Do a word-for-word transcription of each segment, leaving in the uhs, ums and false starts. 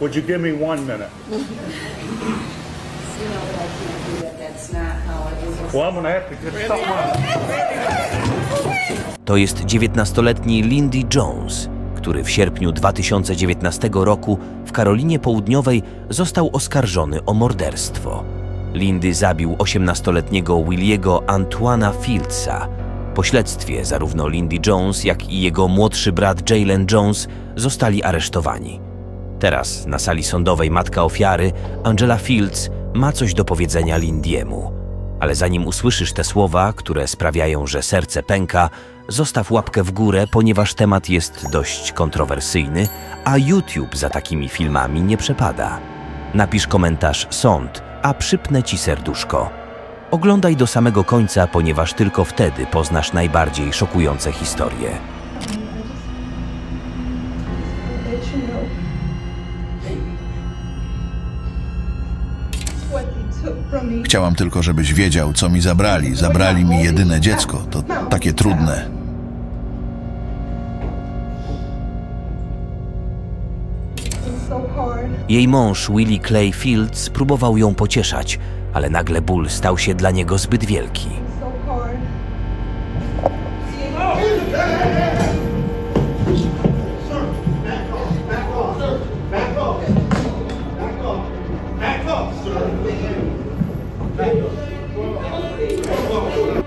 Would you give me one minute? You know that I can't do that. That's not how I do this. Well, I'm gonna have to get someone. To jest dziewiętnastoletni Lindy Jones, który w sierpniu dwa tysiące dziewiętnastego roku w Karolinie Południowej został oskarżony o morderstwo. Lindy zabił osiemnastoletniego Williego Antwana Fieldsa. Po śledztwie zarówno Lindy Jones, jak i jego młodszy brat Jalen Jones zostali aresztowani. Teraz na sali sądowej matka ofiary, Angela Fields, ma coś do powiedzenia Lindiemu. Ale zanim usłyszysz te słowa, które sprawiają, że serce pęka, zostaw łapkę w górę, ponieważ temat jest dość kontrowersyjny, a YouTube za takimi filmami nie przepada. Napisz komentarz sąd, a przypnę ci serduszko. Oglądaj do samego końca, ponieważ tylko wtedy poznasz najbardziej szokujące historie. Chciałam tylko, żebyś wiedział, co mi zabrali. Zabrali mi jedyne dziecko. To takie trudne. Jej mąż, Willie Clay Fields, próbował ją pocieszać, ale nagle ból stał się dla niego zbyt wielki.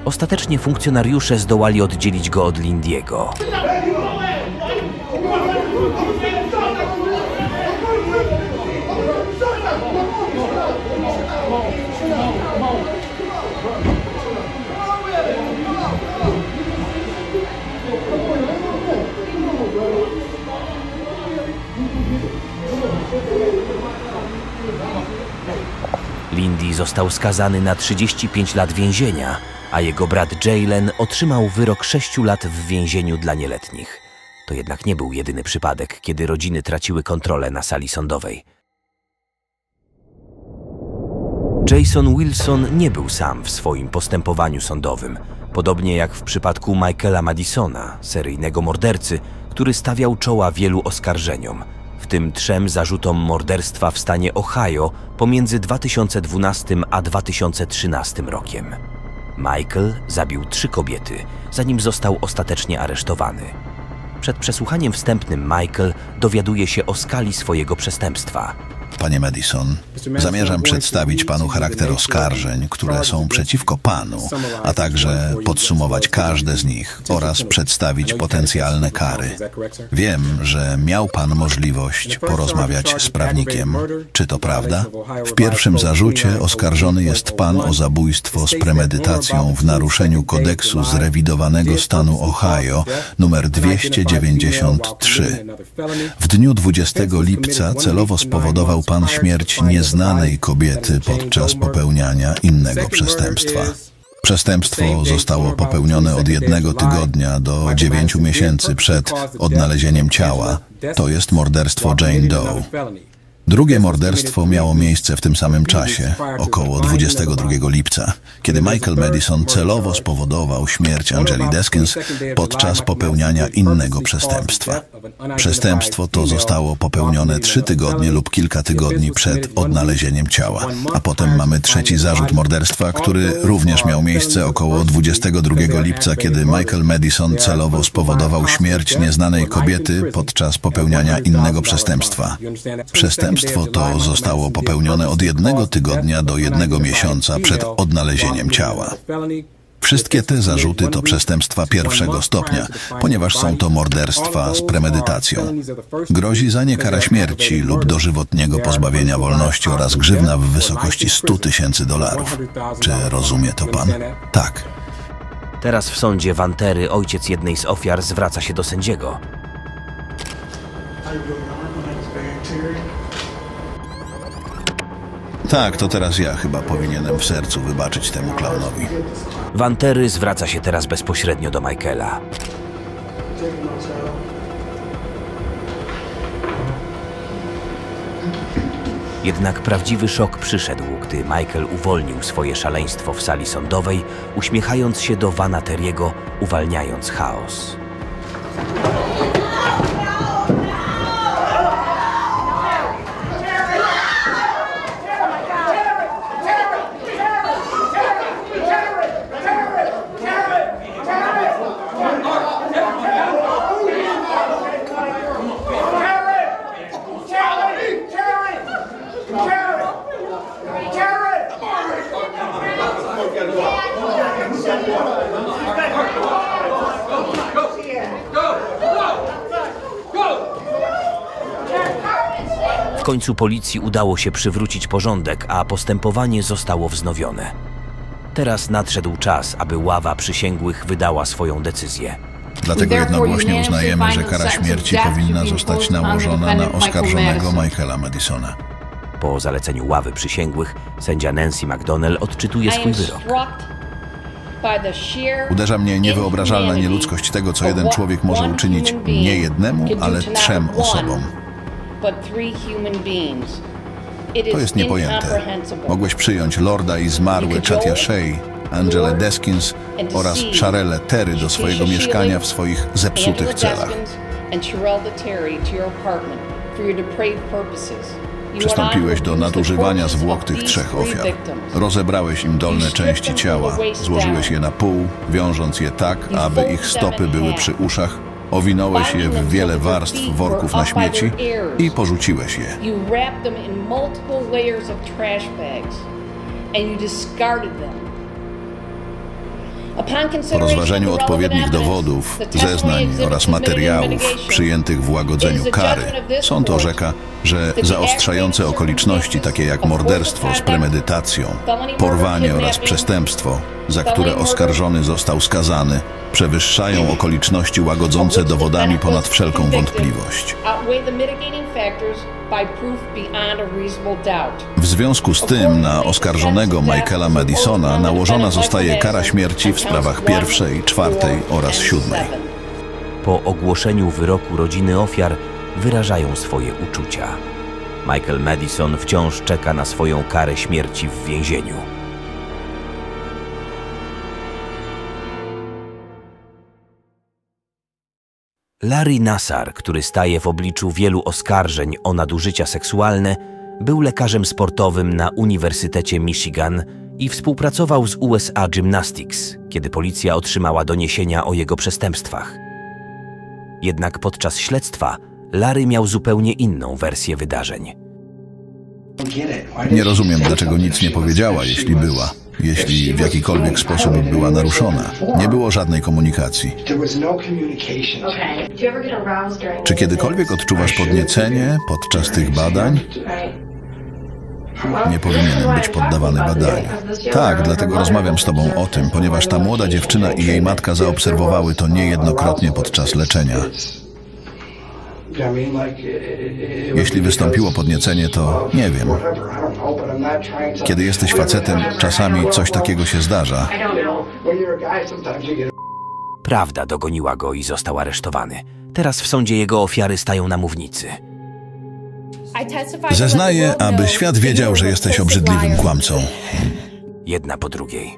Ostatecznie funkcjonariusze zdołali oddzielić go od Lindiego. Lindy został skazany na trzydzieści pięć lat więzienia, a jego brat Jalen otrzymał wyrok sześciu lat w więzieniu dla nieletnich. To jednak nie był jedyny przypadek, kiedy rodziny traciły kontrolę na sali sądowej. Jason Wilson nie był sam w swoim postępowaniu sądowym, podobnie jak w przypadku Michaela Madisona, seryjnego mordercy, który stawiał czoła wielu oskarżeniom, w tym trzem zarzutom morderstwa w stanie Ohio pomiędzy dwa tysiące dwunastym a dwa tysiące trzynastym rokiem. Michael zabił trzy kobiety, zanim został ostatecznie aresztowany. Przed przesłuchaniem wstępnym Michael dowiaduje się o skali swojego przestępstwa. Panie Madison, zamierzam przedstawić panu charakter oskarżeń, które są przeciwko panu, a także podsumować każde z nich oraz przedstawić potencjalne kary. Wiem, że miał pan możliwość porozmawiać z prawnikiem. Czy to prawda? W pierwszym zarzucie oskarżony jest pan o zabójstwo z premedytacją w naruszeniu kodeksu zrewidowanego stanu Ohio numer dwieście dziewięćdziesiąt trzy. W dniu dwudziestego lipca celowo spowodował pan śmierć nieznanej kobiety podczas popełniania innego przestępstwa. Przestępstwo zostało popełnione od jednego tygodnia do dziewięciu miesięcy przed odnalezieniem ciała. To jest morderstwo Jane Doe. Drugie morderstwo miało miejsce w tym samym czasie, około dwudziestego drugiego lipca, kiedy Michael Madison celowo spowodował śmierć Angeli Deskins podczas popełniania innego przestępstwa. Przestępstwo to zostało popełnione trzy tygodnie lub kilka tygodni przed odnalezieniem ciała. A potem mamy trzeci zarzut morderstwa, który również miał miejsce około dwudziestego drugiego lipca, kiedy Michael Madison celowo spowodował śmierć nieznanej kobiety podczas popełniania innego przestępstwa. Przestępstwo Przestępstwo to zostało popełnione od jednego tygodnia do jednego miesiąca przed odnalezieniem ciała. Wszystkie te zarzuty to przestępstwa pierwszego stopnia, ponieważ są to morderstwa z premedytacją. Grozi za nie kara śmierci lub dożywotniego pozbawienia wolności oraz grzywna w wysokości stu tysięcy dolarów. Czy rozumie to pan? Tak. Teraz w sądzie Van Terry, ojciec jednej z ofiar, zwraca się do sędziego. Tak, to teraz ja chyba powinienem w sercu wybaczyć temu klaunowi. Van Terry zwraca się teraz bezpośrednio do Michaela. Jednak prawdziwy szok przyszedł, gdy Michael uwolnił swoje szaleństwo w sali sądowej, uśmiechając się do Vana Terry'ego, uwalniając chaos. W końcu policji udało się przywrócić porządek, a postępowanie zostało wznowione. Teraz nadszedł czas, aby ława przysięgłych wydała swoją decyzję. Dlatego jednogłośnie uznajemy, że kara śmierci powinna zostać nałożona na oskarżonego Michaela Madisona. Po zaleceniu ławy przysięgłych sędzia Nancy McDonnell odczytuje swój wyrok. Uderza mnie niewyobrażalna nieludzkość tego, co jeden człowiek może uczynić nie jednemu, ale trzem osobom. To jest niepojęte. Mogłeś przyjąć Lorda i zmarły Chatia Shea, Angelę Deskins oraz Charelle Terry do swojego mieszkania w swoich zepsutych celach. Przystąpiłeś do nadużywania zwłok tych trzech ofiar. Rozebrałeś im dolne części ciała, złożyłeś je na pół, wiążąc je tak, aby ich stopy były przy uszach, owinąłeś je w wiele warstw worków na śmieci i porzuciłeś je. Po rozważeniu odpowiednich dowodów, zeznań oraz materiałów przyjętych w łagodzeniu kary, sąd orzeka, że zaostrzające okoliczności takie jak morderstwo z premedytacją, porwanie oraz przestępstwo, za które oskarżony został skazany, przewyższają okoliczności łagodzące dowodami ponad wszelką wątpliwość. W związku z tym na oskarżonego Michaela Madisona nałożona zostaje kara śmierci w sprawach pierwszej, czwartej oraz siódmej. Po ogłoszeniu wyroku rodziny ofiar wyrażają swoje uczucia. Michael Madison wciąż czeka na swoją karę śmierci w więzieniu. Larry Nassar, który staje w obliczu wielu oskarżeń o nadużycia seksualne, był lekarzem sportowym na Uniwersytecie Michigan i współpracował z U S A Gymnastics, kiedy policja otrzymała doniesienia o jego przestępstwach. Jednak podczas śledztwa Larry miał zupełnie inną wersję wydarzeń. Nie rozumiem, dlaczego nic nie powiedziała, jeśli była. Jeśli w jakikolwiek sposób była naruszona. Nie było żadnej komunikacji. Czy kiedykolwiek odczuwasz podniecenie podczas tych badań? Nie powinienem być poddawany badaniu. Tak, dlatego rozmawiam z tobą o tym, ponieważ ta młoda dziewczyna i jej matka zaobserwowały to niejednokrotnie podczas leczenia. Jeśli wystąpiło podniecenie, to nie wiem. Kiedy jesteś facetem, czasami coś takiego się zdarza. Prawda dogoniła go i został aresztowany. Teraz w sądzie jego ofiary stają na mównicy. Zeznaję, aby świat wiedział, że jesteś obrzydliwym kłamcą. Jedna po drugiej.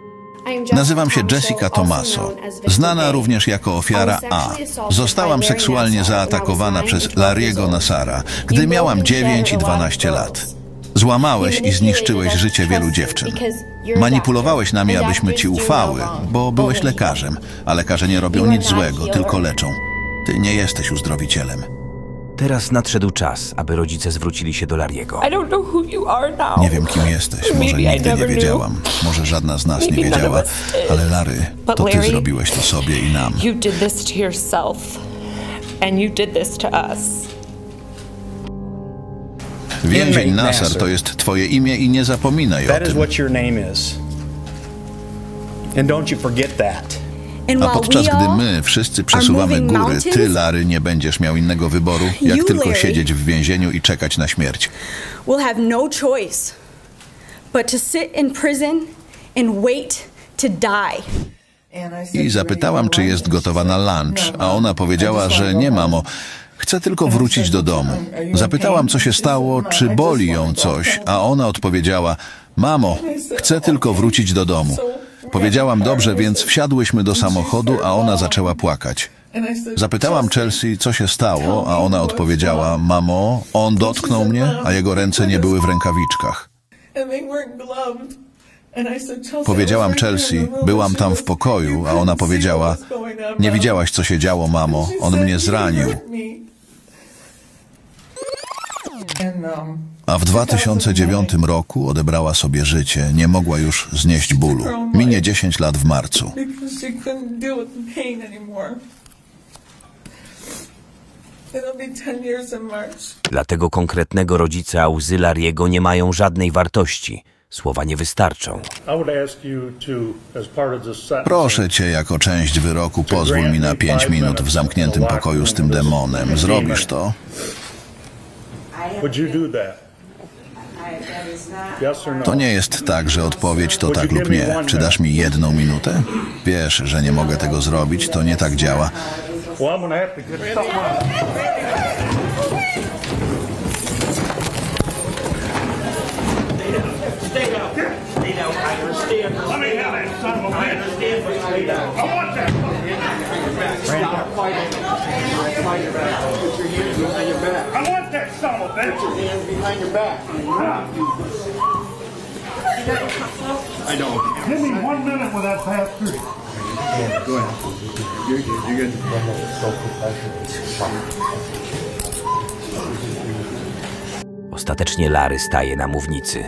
Nazywam się Jessica Tomaso, znana również jako ofiara A. Zostałam seksualnie zaatakowana przez Larry'ego Nassara, gdy miałam dziewięć i dwanaście lat. Złamałeś i zniszczyłeś życie wielu dziewczyn. Manipulowałeś nami, abyśmy ci ufały, bo byłeś lekarzem, a lekarze nie robią nic złego, tylko leczą. Ty nie jesteś uzdrowicielem. Teraz nadszedł czas, aby rodzice zwrócili się do Larry'ego. Nie wiem, kim jesteś. Może nigdy nie wiedziałam. Może żadna z nas nie wiedziała. Ale Larry, to ty zrobiłeś to sobie i nam. Więzień Nassar to jest twoje imię i nie zapominaj o tym. A podczas gdy my wszyscy przesuwamy góry, ty, Larry, nie będziesz miał innego wyboru, jak tylko siedzieć w więzieniu i czekać na śmierć. I zapytałam, czy jest gotowa na lunch, a ona powiedziała, że nie, mamo, chcę tylko wrócić do domu. Zapytałam, co się stało, czy boli ją coś, a ona odpowiedziała, mamo, chcę tylko wrócić do domu. Powiedziałam dobrze, więc wsiadłyśmy do samochodu, a ona zaczęła płakać. Zapytałam Chelsea, co się stało, a ona odpowiedziała, mamo, on dotknął mnie, a jego ręce nie były w rękawiczkach. Powiedziałam Chelsea, byłam tam w pokoju, a ona powiedziała, nie widziałaś, co się działo, mamo, on mnie zranił. A w dwa tysiące dziewiątym roku odebrała sobie życie, nie mogła już znieść bólu. Minie dziesięć lat w marcu. Dla tego konkretnego rodzica łzy Larry'ego nie mają żadnej wartości. Słowa nie wystarczą. Proszę cię, jako część wyroku pozwól mi na pięć minut w zamkniętym pokoju z tym demonem. Zrobisz to? To nie jest tak, że odpowiedź to tak lub nie. Czy dasz mi jedną minutę? Wiesz, że nie mogę tego zrobić, to nie tak działa. Ostatecznie Larry staje na mównicy.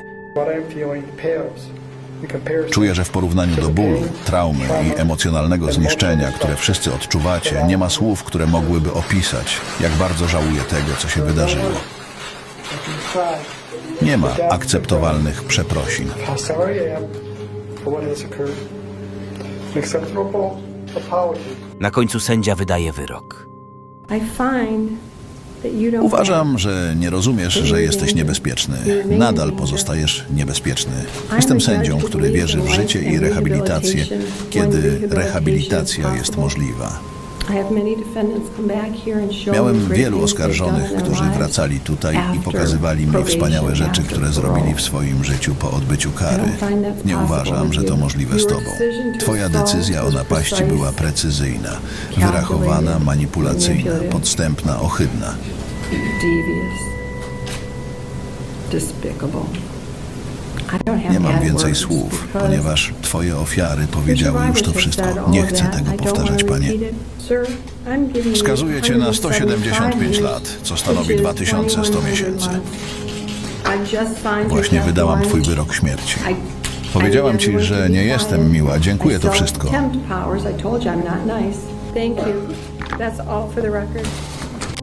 Czuję, że w porównaniu do bólu, traumy i emocjonalnego zniszczenia, które wszyscy odczuwacie, nie ma słów, które mogłyby opisać, jak bardzo żałuję tego, co się wydarzyło. Nie ma akceptowalnych przeprosin. Na końcu sędzia wydaje wyrok. Uważam, że nie rozumiesz, że jesteś niebezpieczny. Nadal pozostajesz niebezpieczny. Jestem sędzią, który wierzy w życie i rehabilitację, kiedy rehabilitacja jest możliwa. Miałem wielu oskarżonych, którzy wracali tutaj i pokazywali mi wspaniałe rzeczy, które zrobili w swoim życiu po odbyciu kary. Nie uważam, że to możliwe z tobą. Twoja decyzja o napaści była precyzyjna, wyrachowana, manipulacyjna, podstępna, ohydna. Nie mam więcej słów, ponieważ twoje ofiary powiedziały już to wszystko. Nie chcę tego powtarzać, panie. Wskazuję cię na sto siedemdziesiąt pięć lat, co stanowi dwa tysiące sto miesięcy. Właśnie wydałam twój wyrok śmierci. Powiedziałam ci, że nie jestem miła. Dziękuję, to wszystko.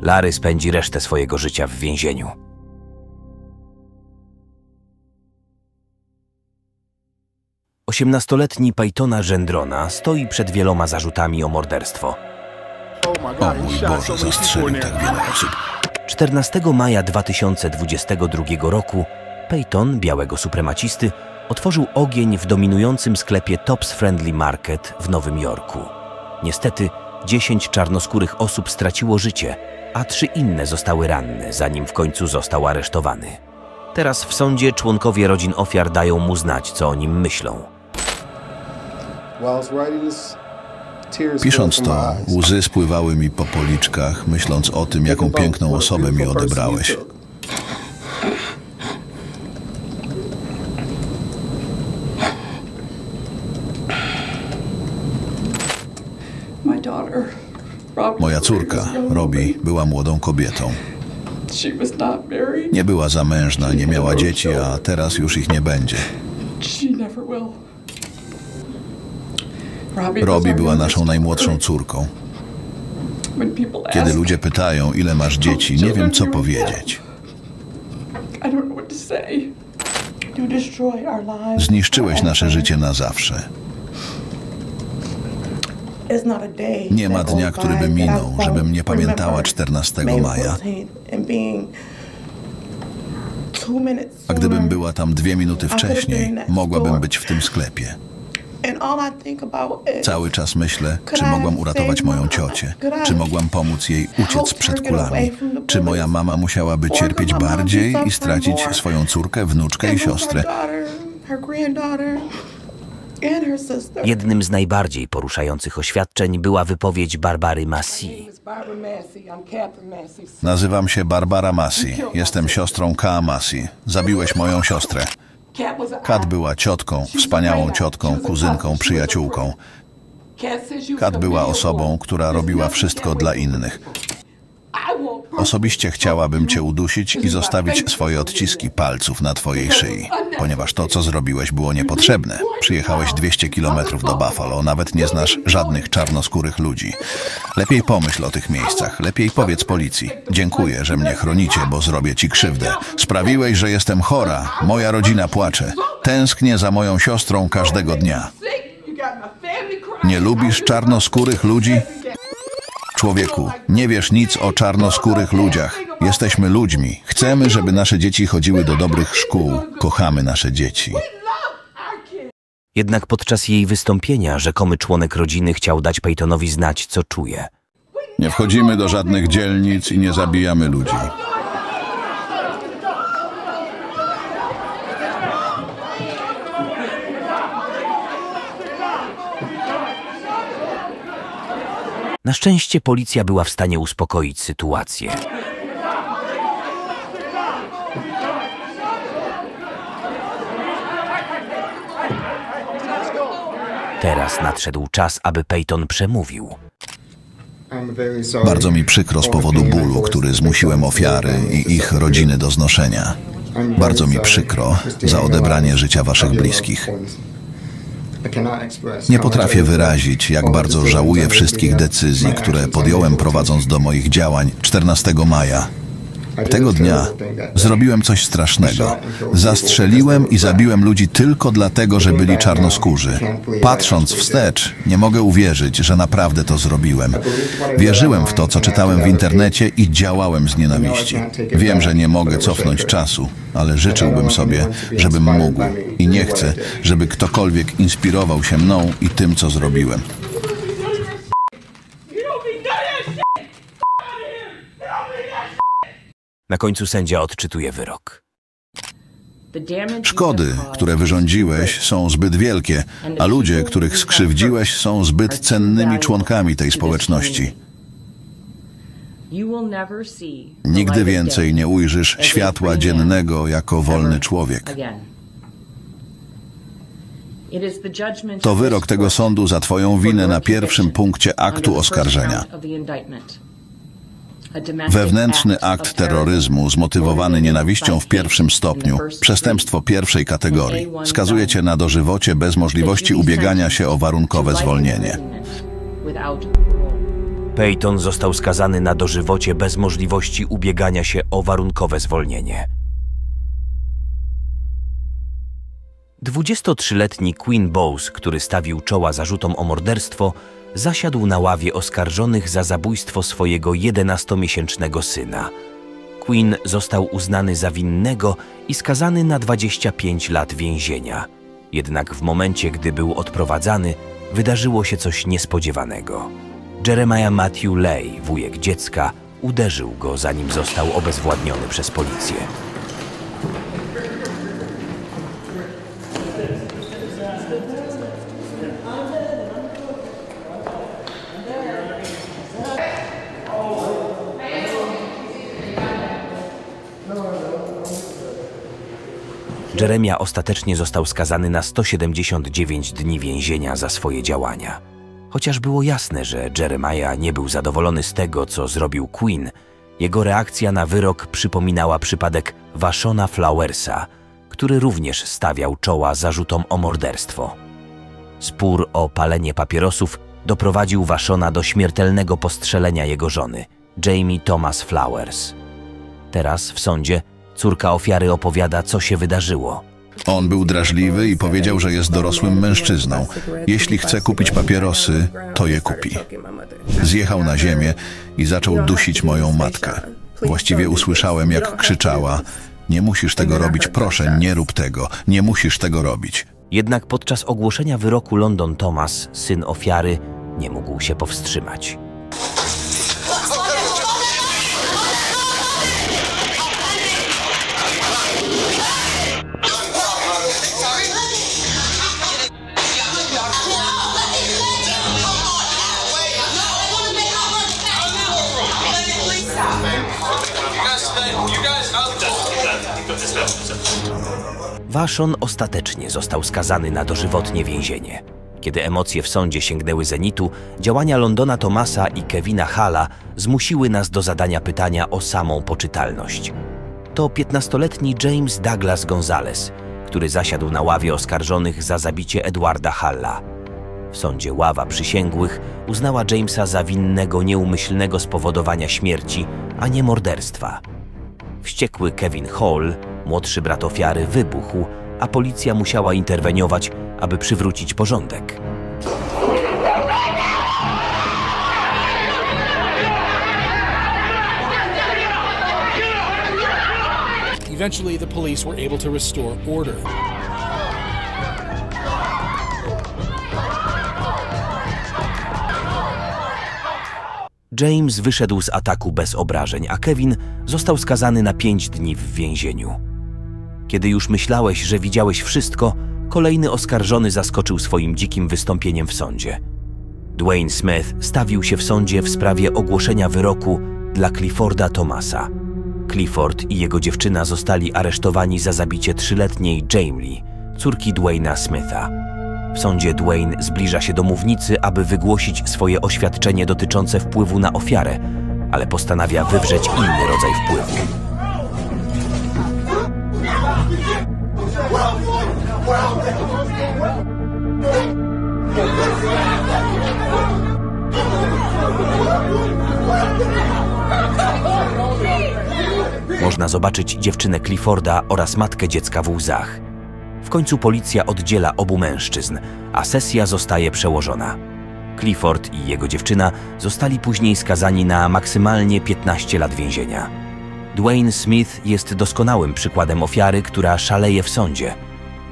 Larry spędzi resztę swojego życia w więzieniu. osiemnastoletni Paytona Gendrona stoi przed wieloma zarzutami o morderstwo. O mój Boże, zastrzelił tak wiele osób. czternastego maja dwa tysiące dwudziestego drugiego roku Payton, białego supremacisty, otworzył ogień w dominującym sklepie Tops Friendly Market w Nowym Jorku. Niestety, dziesięć czarnoskórych osób straciło życie, a trzy inne zostały ranne, zanim w końcu został aresztowany. Teraz w sądzie członkowie rodzin ofiar dają mu znać, co o nim myślą. Pisząc to, łzy spływały mi po policzkach, myśląc o tym, jaką piękną osobę mi odebrałeś. Moja córka, Robbie, była młodą kobietą. Nie była zamężna, nie miała dzieci, a teraz już ich nie będzie. Robbie była naszą najmłodszą córką. Kiedy ludzie pytają, ile masz dzieci, nie wiem, co powiedzieć. Zniszczyłeś nasze życie na zawsze. Nie ma dnia, który by minął, żebym nie pamiętała czternastego maja. A gdybym była tam dwie minuty wcześniej, mogłabym być w tym sklepie. Cały czas myślę, czy mogłam uratować moją ciocię, czy mogłam pomóc jej uciec przed kulami, czy moja mama musiałaby cierpieć bardziej i stracić swoją córkę, wnuczkę i siostrę. Jednym z najbardziej poruszających oświadczeń była wypowiedź Barbary Massey. Nazywam się Barbara Massey. Jestem siostrą Ka Massey. Zabiłeś moją siostrę. Kat była ciotką, wspaniałą ciotką, kuzynką, przyjaciółką. Kat była osobą, która robiła wszystko dla innych. Osobiście chciałabym cię udusić i zostawić swoje odciski palców na twojej szyi, ponieważ to, co zrobiłeś, było niepotrzebne. Przyjechałeś dwieście kilometrów do Buffalo, nawet nie znasz żadnych czarnoskórych ludzi. Lepiej pomyśl o tych miejscach, lepiej powiedz policji. Dziękuję, że mnie chronicie, bo zrobię ci krzywdę. Sprawiłeś, że jestem chora, moja rodzina płacze. Tęsknię za moją siostrą każdego dnia. Nie lubisz czarnoskórych ludzi? Człowieku, nie wiesz nic o czarnoskórych ludziach. Jesteśmy ludźmi. Chcemy, żeby nasze dzieci chodziły do dobrych szkół. Kochamy nasze dzieci. Jednak podczas jej wystąpienia rzekomy członek rodziny chciał dać Paytonowi znać, co czuje. Nie wchodzimy do żadnych dzielnic i nie zabijamy ludzi. Na szczęście policja była w stanie uspokoić sytuację. Teraz nadszedł czas, aby Payton przemówił. Bardzo mi przykro z powodu bólu, który zmusiłem ofiary i ich rodziny do znoszenia. Bardzo mi przykro za odebranie życia waszych bliskich. Nie potrafię wyrazić, jak bardzo żałuję wszystkich decyzji, które podjąłem prowadząc do moich działań czternastego maja. Tego dnia zrobiłem coś strasznego. Zastrzeliłem i zabiłem ludzi tylko dlatego, że byli czarnoskórzy. Patrząc wstecz, nie mogę uwierzyć, że naprawdę to zrobiłem. Wierzyłem w to, co czytałem w internecie i działałem z nienawiści. Wiem, że nie mogę cofnąć czasu, ale życzyłbym sobie, żebym mógł. I nie chcę, żeby ktokolwiek inspirował się mną i tym, co zrobiłem. Na końcu sędzia odczytuje wyrok. Szkody, które wyrządziłeś, są zbyt wielkie, a ludzie, których skrzywdziłeś, są zbyt cennymi członkami tej społeczności. Nigdy więcej nie ujrzysz światła dziennego jako wolny człowiek. To wyrok tego sądu za twoją winę na pierwszym punkcie aktu oskarżenia. Wewnętrzny akt terroryzmu zmotywowany nienawiścią w pierwszym stopniu, przestępstwo pierwszej kategorii, skazuje cię na dożywocie bez możliwości ubiegania się o warunkowe zwolnienie. Payton został skazany na dożywocie bez możliwości ubiegania się o warunkowe zwolnienie. dwudziestotrzyletni Quinn Bowes, który stawił czoła zarzutom o morderstwo, zasiadł na ławie oskarżonych za zabójstwo swojego jedenastomiesięcznego syna. Quinn został uznany za winnego i skazany na dwadzieścia pięć lat więzienia. Jednak w momencie, gdy był odprowadzany, wydarzyło się coś niespodziewanego. Jeremiah Matthew Lay, wujek dziecka, uderzył go, zanim został obezwładniony przez policję. Jeremiah ostatecznie został skazany na sto siedemdziesiąt dziewięć dni więzienia za swoje działania. Chociaż było jasne, że Jeremiah nie był zadowolony z tego, co zrobił Quinn, jego reakcja na wyrok przypominała przypadek Washona Flowersa, który również stawiał czoła zarzutom o morderstwo. Spór o palenie papierosów doprowadził Washona do śmiertelnego postrzelenia jego żony, Jamie Thomas Flowers. Teraz w sądzie córka ofiary opowiada, co się wydarzyło. On był drażliwy i powiedział, że jest dorosłym mężczyzną. Jeśli chce kupić papierosy, to je kupi. Zjechał na ziemię i zaczął dusić moją matkę. Właściwie usłyszałem, jak krzyczała: nie musisz tego robić, proszę, nie rób tego, nie musisz tego robić. Jednak podczas ogłoszenia wyroku London Thomas, syn ofiary, nie mógł się powstrzymać. Washon ostatecznie został skazany na dożywotnie więzienie. Kiedy emocje w sądzie sięgnęły zenitu, działania Londona Thomasa i Kevina Halla zmusiły nas do zadania pytania o samą poczytalność. To piętnastoletni James Douglas Gonzalez, który zasiadł na ławie oskarżonych za zabicie Edwarda Halla. W sądzie ława przysięgłych uznała Jamesa za winnego nieumyślnego spowodowania śmierci, a nie morderstwa. Wściekły Kevin Hall, młodszy brat ofiary, wybuchł, a policja musiała interweniować, aby przywrócić porządek. Eventually the police were able to restore order. James wyszedł z ataku bez obrażeń, a Kevin został skazany na pięć dni w więzieniu. Kiedy już myślałeś, że widziałeś wszystko, kolejny oskarżony zaskoczył swoim dzikim wystąpieniem w sądzie. Dwayne Smith stawił się w sądzie w sprawie ogłoszenia wyroku dla Clifforda Thomasa. Clifford i jego dziewczyna zostali aresztowani za zabicie trzyletniej Jamie, córki Dwayne'a Smitha. W sądzie Dwayne zbliża się do mównicy, aby wygłosić swoje oświadczenie dotyczące wpływu na ofiarę, ale postanawia wywrzeć inny rodzaj wpływu. Można zobaczyć dziewczynę Clifforda oraz matkę dziecka w łzach. W końcu policja oddziela obu mężczyzn, a sesja zostaje przełożona. Clifford i jego dziewczyna zostali później skazani na maksymalnie piętnaście lat więzienia. Dwayne Smith jest doskonałym przykładem ofiary, która szaleje w sądzie.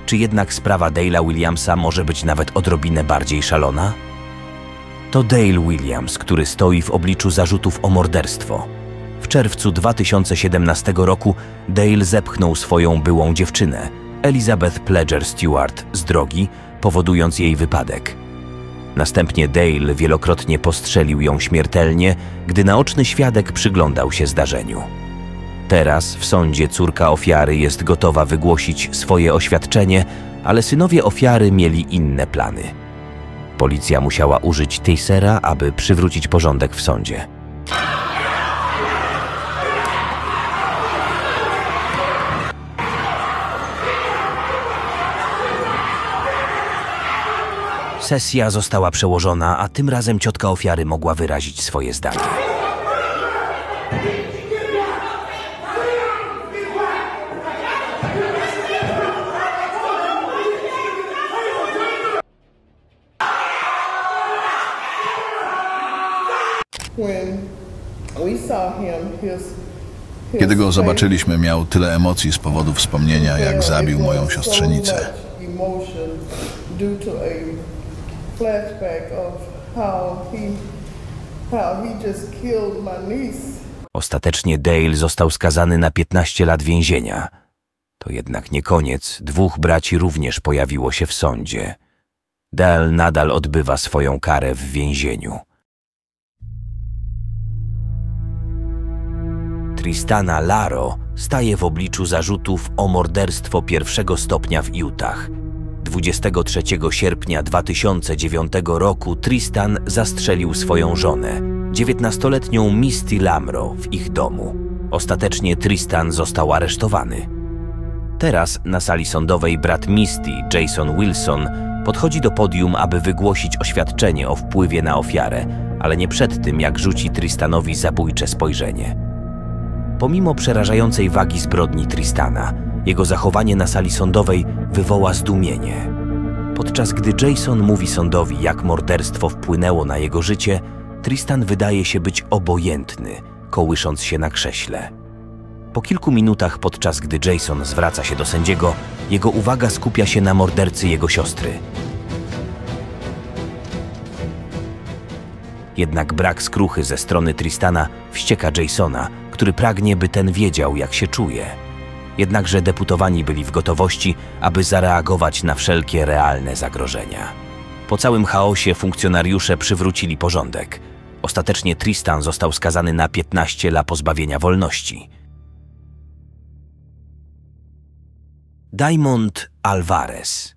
Czy jednak sprawa Dale'a Williamsa może być nawet odrobinę bardziej szalona? To Dale Williams, który stoi w obliczu zarzutów o morderstwo. W czerwcu dwa tysiące siedemnastego roku Dale zepchnął swoją byłą dziewczynę, Elizabeth Pledger Stewart, z drogi, powodując jej wypadek. Następnie Dale wielokrotnie postrzelił ją śmiertelnie, gdy naoczny świadek przyglądał się zdarzeniu. Teraz w sądzie córka ofiary jest gotowa wygłosić swoje oświadczenie, ale synowie ofiary mieli inne plany. Policja musiała użyć tasera, aby przywrócić porządek w sądzie. Sesja została przełożona, a tym razem ciotka ofiary mogła wyrazić swoje zdanie. Kiedy go zobaczyliśmy, miał tyle emocji z powodu wspomnienia, jak zabił moją siostrzenicę. Ostatecznie Dale został skazany na piętnaście lat więzienia. To jednak nie koniec, dwóch braci również pojawiło się w sądzie. Dale nadal odbywa swoją karę w więzieniu. Tristana Laro staje w obliczu zarzutów o morderstwo pierwszego stopnia w Utah. dwudziestego trzeciego sierpnia dwa tysiące dziewiątego roku Tristan zastrzelił swoją żonę, dziewiętnastoletnią Misty Lamro, w ich domu. Ostatecznie Tristan został aresztowany. Teraz na sali sądowej brat Misty, Jason Wilson, podchodzi do podium, aby wygłosić oświadczenie o wpływie na ofiarę, ale nie przed tym, jak rzuci Tristanowi zabójcze spojrzenie. Pomimo przerażającej wagi zbrodni Tristana, jego zachowanie na sali sądowej wywoła zdumienie. Podczas gdy Jason mówi sądowi, jak morderstwo wpłynęło na jego życie, Tristan wydaje się być obojętny, kołysząc się na krześle. Po kilku minutach, podczas gdy Jason zwraca się do sędziego, jego uwaga skupia się na mordercy jego siostry. Jednak brak skruchy ze strony Tristana wścieka Jasona, który pragnie, by ten wiedział, jak się czuje. Jednakże deputowani byli w gotowości, aby zareagować na wszelkie realne zagrożenia. Po całym chaosie funkcjonariusze przywrócili porządek. Ostatecznie Tristan został skazany na piętnaście lat pozbawienia wolności. Diamond Alvarez.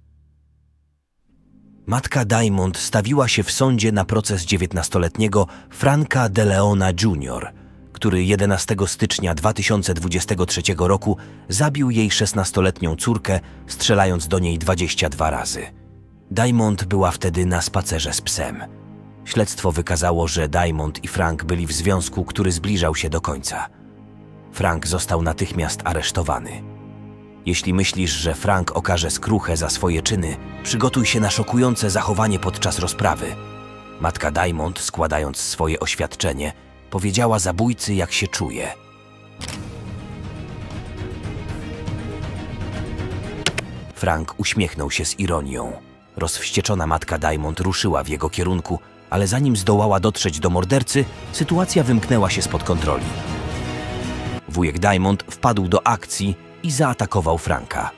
Matka Diamond stawiła się w sądzie na proces dziewiętnastoletniego Franka De Leona junior, który jedenastego stycznia dwa tysiące dwudziestego trzeciego roku zabił jej szesnastoletnią córkę, strzelając do niej dwadzieścia dwa razy. Diamond była wtedy na spacerze z psem. Śledztwo wykazało, że Diamond i Frank byli w związku, który zbliżał się do końca. Frank został natychmiast aresztowany. Jeśli myślisz, że Frank okaże skruchę za swoje czyny, przygotuj się na szokujące zachowanie podczas rozprawy. Matka Diamond, składając swoje oświadczenie, powiedziała zabójcy, jak się czuje. Frank uśmiechnął się z ironią. Rozwścieczona matka Diamond ruszyła w jego kierunku, ale zanim zdołała dotrzeć do mordercy, sytuacja wymknęła się spod kontroli. Wujek Diamond wpadł do akcji i zaatakował Franka.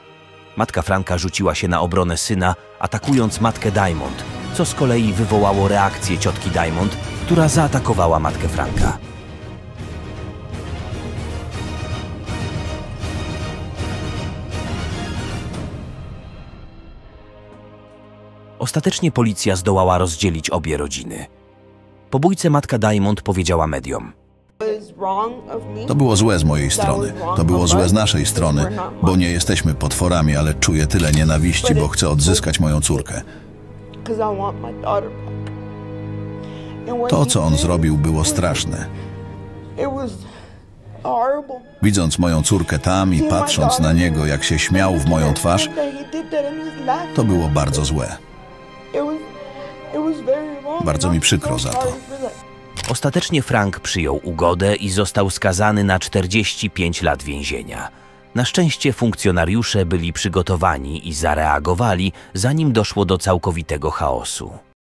Matka Franka rzuciła się na obronę syna, atakując matkę Diamond, co z kolei wywołało reakcję ciotki Diamond, która zaatakowała matkę Franka. Ostatecznie policja zdołała rozdzielić obie rodziny. Po bójce matka Diamond powiedziała mediom: to było złe z mojej strony, to było złe z naszej strony, bo nie jesteśmy potworami, ale czuję tyle nienawiści, bo chcę odzyskać moją córkę. To, co on zrobił, było straszne. Widząc moją córkę tam i patrząc na niego, jak się śmiał w moją twarz, to było bardzo złe. Bardzo mi przykro za to. Ostatecznie Frank przyjął ugodę i został skazany na czterdzieści pięć lat więzienia. Na szczęście funkcjonariusze byli przygotowani i zareagowali, zanim doszło do całkowitego chaosu.